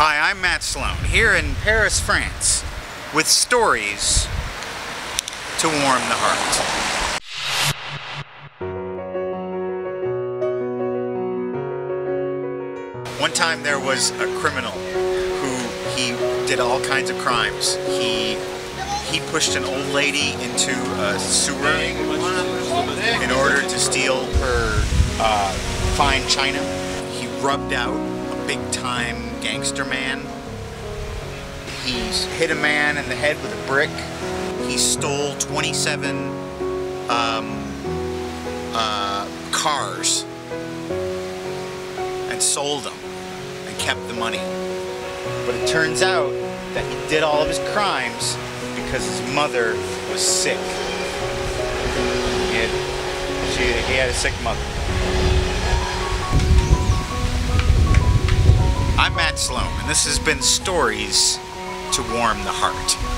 Hi, I'm Matt Sloan, here in Paris, France, with stories to warm the heart. One time there was a criminal who he did all kinds of crimes. He pushed an old lady into a sewer in order to steal her fine china. He rubbed out a big-time gangster man. He hit a man in the head with a brick. He stole 27 cars and sold them and kept the money. But it turns out that he did all of his crimes because his mother was sick. He had a sick mother. I'm Matt Sloan, and this has been Stories to Warm the Heart.